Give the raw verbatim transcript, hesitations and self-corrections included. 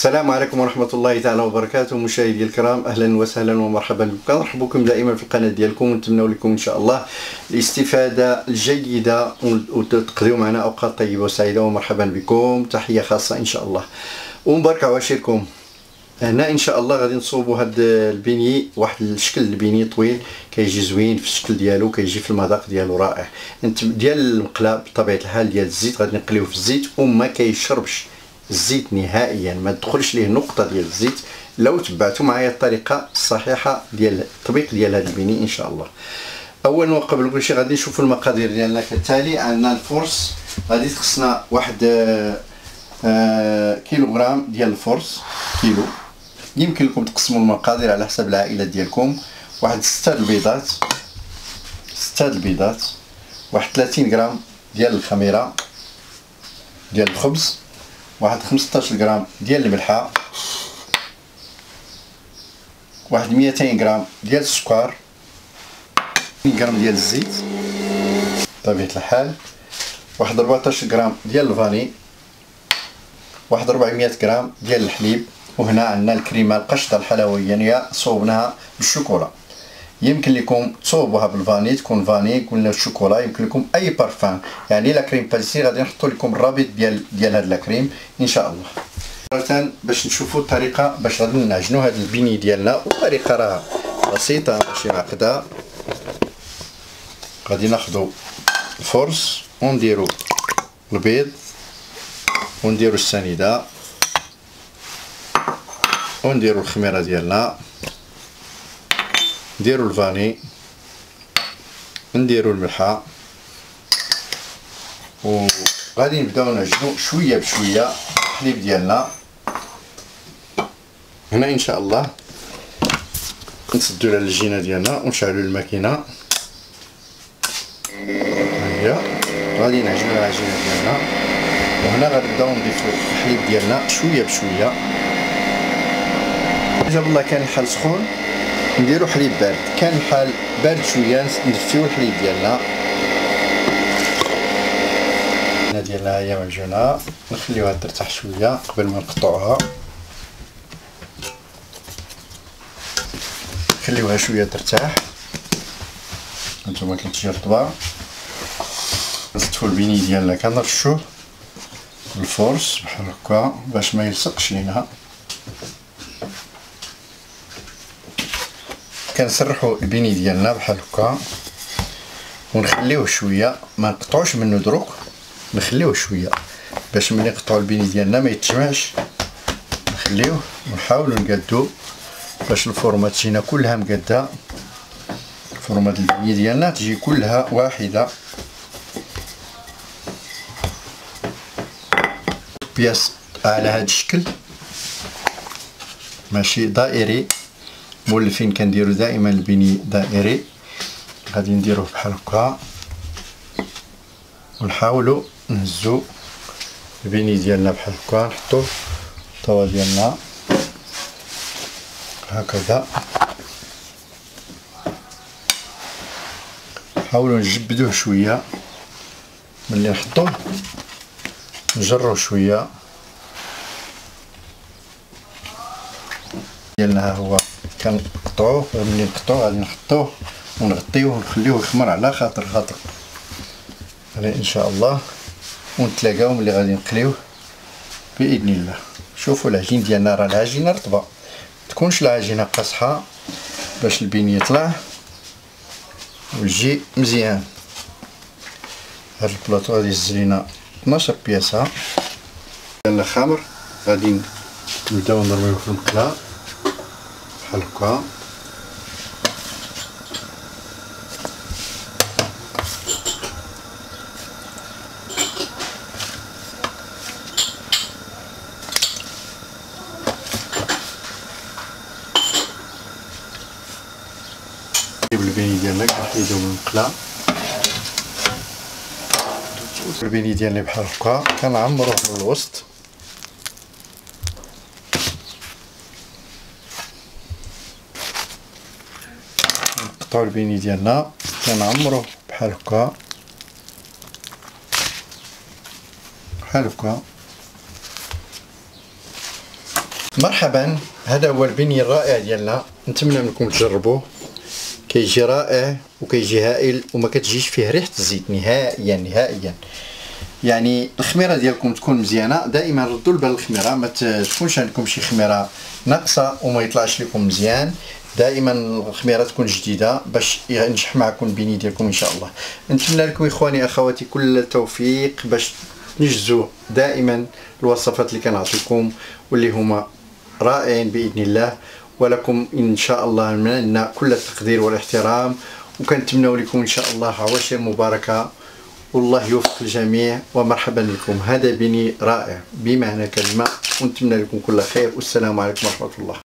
السلام عليكم ورحمه الله تعالى وبركاته مشاهدي الكرام، اهلا وسهلا ومرحبا بكم. نرحب بكم دائما في القناه ديالكم ونتمنى لكم ان شاء الله الاستفاده الجيده وتقضيوا معنا اوقات طيبه وسعيده. ومرحبا بكم، تحيه خاصه ان شاء الله ومباركه عواشركم. هنا ان شاء الله غادي نصوبوا هذا البيني، واحد الشكل البيني طويل كيجي زوين في الشكل ديالو، كيجي في المذاق ديالو رائع. ديال المقلاب بطبيعه الحال ديال الزيت غادي نقليوه في الزيت وما كيشربش الزيت نهائيا، ما تدخلش ليه نقطه ديال الزيت لو تبعتوا معايا الطريقه الصحيحه ديال التطبيق ديال هذا البيني ان شاء الله. اولا وقبل كل شيء غادي نشوفوا المقادير ديالنا كالتالي. عندنا الفرص، غادي تخصنا واحد آه كيلوغرام ديال الفرص كيلو. يمكن لكم تقسموا المقادير على حسب العائله ديالكم. واحد ستة البيضات، ستة البيضات، واحد ثلاثين غرام ديال الخميره ديال الخبز، واحد خمسطاش غرام ديال الملحه، واحد ميتين غرام ديال السكر، مية غرام ديال الزيت بطبيعه الحال، واحد ربعطاش غرام ديال الفاني، واحد ربعمية غرام ديال الحليب. وهنا عندنا الكريمه القشطه الحلويانيه صوبناها بالشوكولا. يمكن لكم تصوبوها بالفاني، تكون فاني ولا الشوكولا، يمكن لكم اي بارفان. يعني لا كريم باتيسير غادي نحطوا لكم الرابط ديال ديال هاد لا كريم ان شاء الله. مره باش نشوفوا الطريقه باش غادي نعجنوا هاد البيني ديالنا، والطريقه راه بسيطه ماشي معقده. غادي ناخذوا الفرص ونديروا البيض ونديروا السنيده ونديروا الخميره ديالنا، نديروا الفاني، نديروا الملحه، وغادي نبداو نعجنوا شويه بشويه الحليب ديالنا. هنا ان شاء الله نسدوا على الجينه ديالنا ونشعلوا الماكينه. هيا غادي نعجنوا العجينه ديالنا، وهنا غنبداو نضيفوا الحليب ديالنا شويه بشويه. جاب الله كان الحال سخون نديرو حليب بارد، كان الحال بارد شويه ندفيو الحليب ديالنا. هنا ديالنا هي معجونه، نخليوها ترتاح شويه قبل ما نقطعوها، نخليوها شويه ترتاح. هانتوما كتجي رطبه. نستفو البيني ديالنا كنرشوه بالفورس بحال هكا باش ما يلصقش لينا. كنسرحوا البيني ديالنا بحال هكا ونخليوه شويه، ما نقطعوش منه دروك، نخليوه شويه باش ملي نقطعوا البيني ديالنا ما يتجمعش. نخليوه ونحاولوا نقادوه باش الفورمات تجينا كلها مقاده، الفورمات البيني ديالنا تجي كلها واحده. بياس على هذا الشكل ماشي دائري، مولفين كنديروا دائما البيني دائري. غادي نديروه بحال هكا ونحاولوا نهزوا البيني ديالنا بحال هكا، نحطوه الطوا ديالنا هكذا، نحاولوا نجبدوه شويه، ملي نحطوه نجرو شويه ديالنا. ها هو كنقطعوه، ملي نقطعوه غادي نحطوه ونغطيوه ونخليوه يخمر على خاطر خاطر يعني ان شاء الله. ونتلاقاو ملي غادي نقليوه باذن الله. شوفوا العجين ديالنا، راه العجينه رطبه، متكونش العجينه قاصحه باش البيني يطلع ويجي مزيان. هاد البلاطو غادي يهز لينا اثناش بياسه ديال الخمر. غادي نبداو نرميوه في المقله بحال هكا، نجيب البيني ديالنا كنحيدو من المقله. البيني ديالنا بحال هكا كنعمروه من الوسط، نقطعو البيني ديالنا كنعمروه بحال هكا بحال هكا مرحبا، هذا هو البني الرائع ديالنا، نتمنى منكم تجربوه. كيجي رائع وكيجي هائل وما كتجيش فيه ريحه الزيت نهائيا نهائيا. يعني الخميره ديالكم تكون مزيانه، دائما ردوا البال الخميره، ما تكونش عندكم شي خميره ناقصه وما يطلعش لكم مزيان. دائما الخميره تكون جديده باش ينجح معكم البني ديالكم ان شاء الله. نتمنى لكم اخواني اخواتي كل التوفيق باش نجزوا دائما الوصفات اللي كنعطيكم واللي هما رائعين باذن الله. ولكم ان شاء الله منا كل التقدير والاحترام، وكنتمنوا لكم ان شاء الله عواشر مباركه والله يوفق الجميع. ومرحبا بكم، هذا بني رائع بمعنى كلمه، ونتمنى لكم كل خير، والسلام عليكم ورحمه الله.